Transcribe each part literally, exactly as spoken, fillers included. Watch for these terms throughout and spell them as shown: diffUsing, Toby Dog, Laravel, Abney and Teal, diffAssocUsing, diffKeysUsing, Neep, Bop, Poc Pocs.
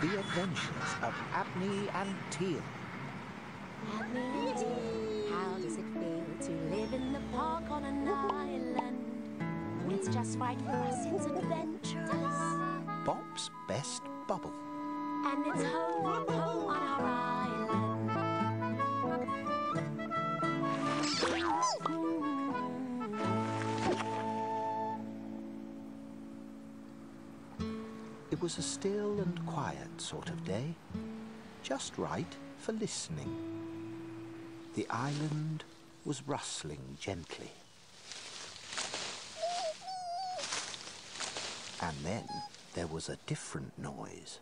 The Adventures of Abney and Teal. Abney and Teal. How does it feel to live in the park on an island? It's just right for us, it's adventurous. Bop's best bubble. And it's home, home on our island. It was a still and quiet sort of day, just right for listening. The island was rustling gently. And then there was a different noise.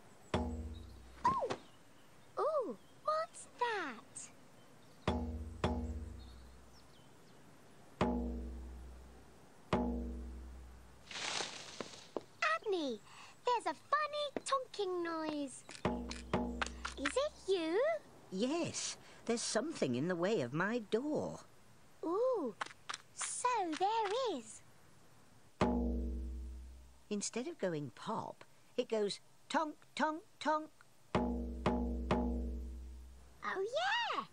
Ooh, what's that? Abney, there's a funny tonking noise. Is it you? Yes, there's something in the way of my door. Ooh, so there is. Instead of going pop, it goes tonk, tonk, tonk. Oh, yeah!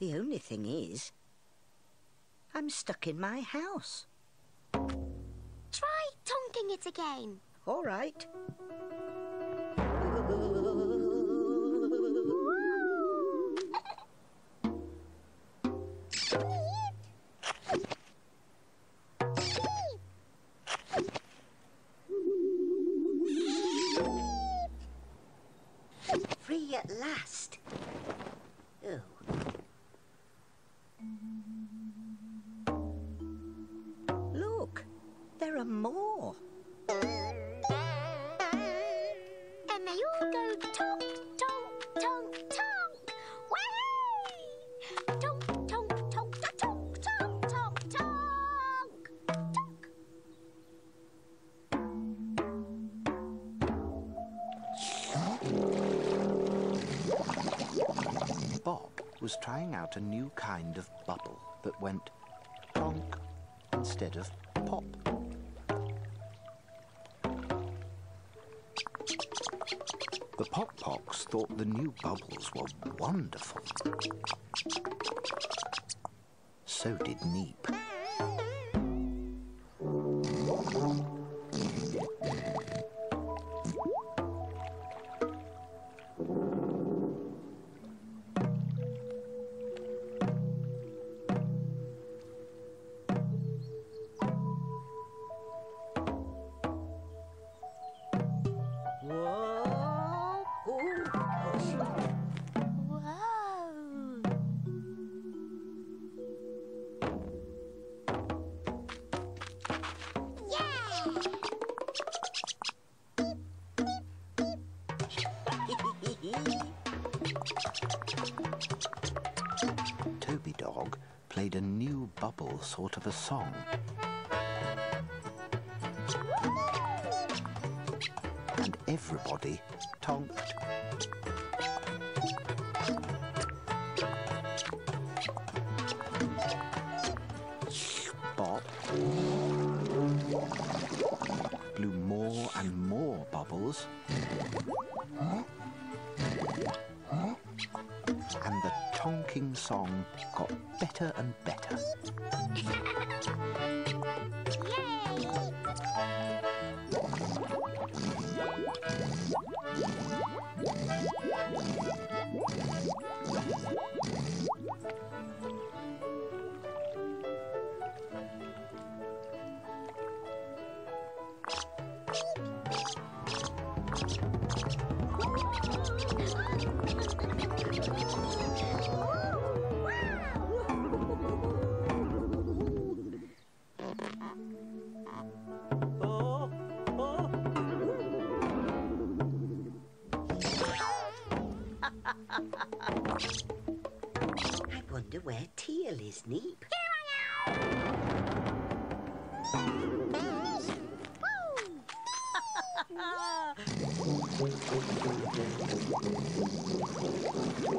The only thing is, I'm stuck in my house. Try tonking it again. All right. Free at last. Oh. Look, there are more. And they all go tonk, tonk, tonk, tonk. Whee! Tonk, tonk, tonk, tonk, tonk, tonk, tonk, tonk. Bop was trying out a new kind of bubble that went tonk instead of pop. The Poc Pocs thought the new bubbles were wonderful. So did Neep. Toby Dog played a new bubble sort of a song. And everybody tonked. Bop blew more and more bubbles. Huh? Huh? And the tonking song got better and better. I wonder where Teal is, Neep. Here I am!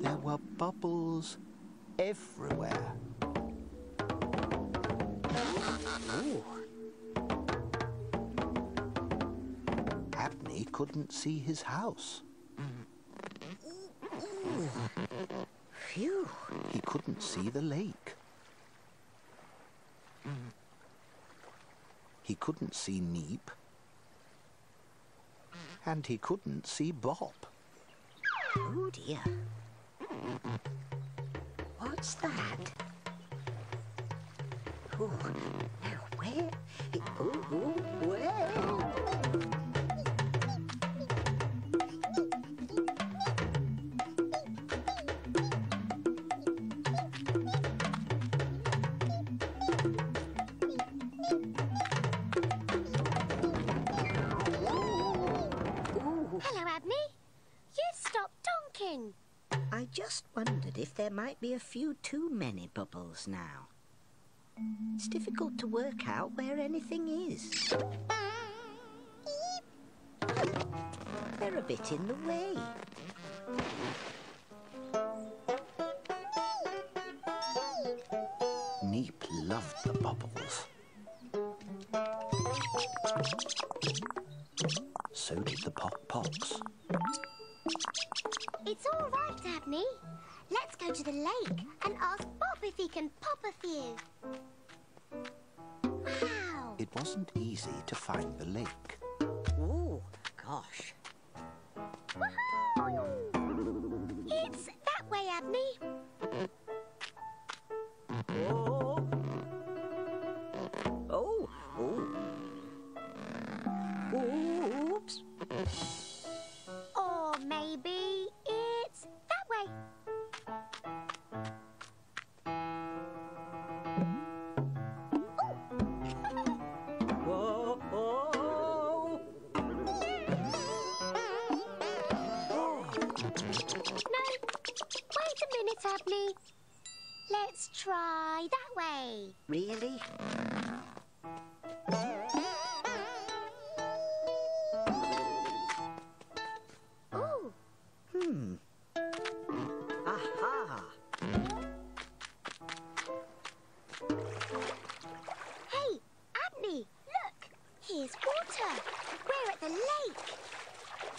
There were bubbles everywhere. Ooh. Abney couldn't see his house. Phew. He couldn't see the lake. He couldn't see Neep. And he couldn't see Bop. Oh dear. What's that? Oh, now where? Oh, oh, where? I just wondered if there might be a few too many bubbles now. It's difficult to work out where anything is. They're a bit in the way. Neep loved the bubbles. So did the Poc Pocs. It's all right, Abney. Let's go to the lake and ask Bop if he can pop a few. Wow! It wasn't easy to find the lake. Oh, gosh. Woohoo! It's that way, Abney. Oh! Oh! Oh! Oops! Or maybe it's that way. Whoa, whoa. Oh. No, wait a minute, Abney. Let's try that way. Really?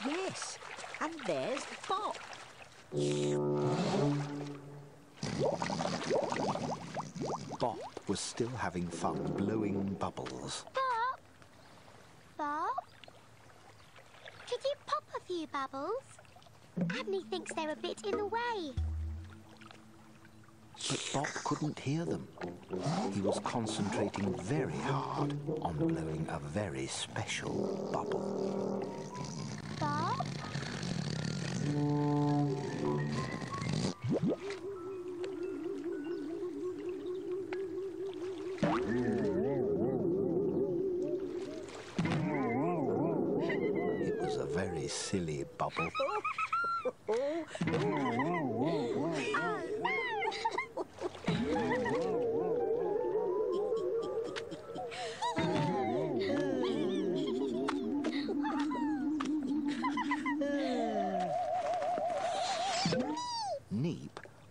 Yes, and there's Bop. Bop was still having fun blowing bubbles. Bop? Bop? Could you pop a few bubbles? Abney thinks they're a bit in the way. But Bop couldn't hear them. He was concentrating very hard on blowing a very special bubble. Bop? It was a very silly bubble.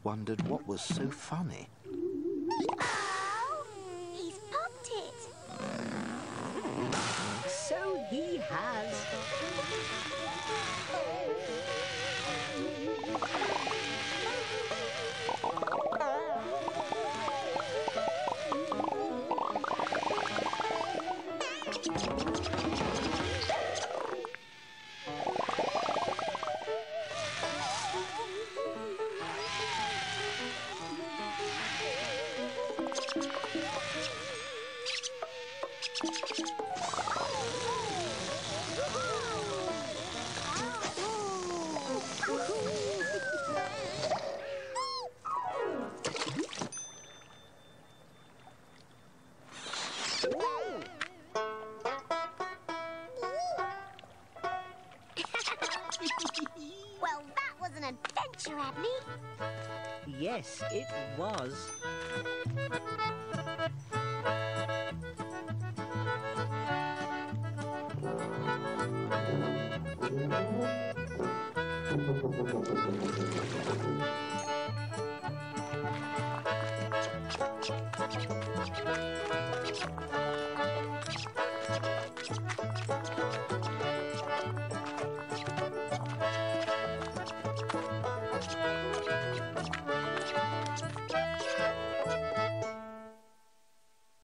Wondered what was so funny. Oh, he's popped it. So he has. Abney? Yes, it was.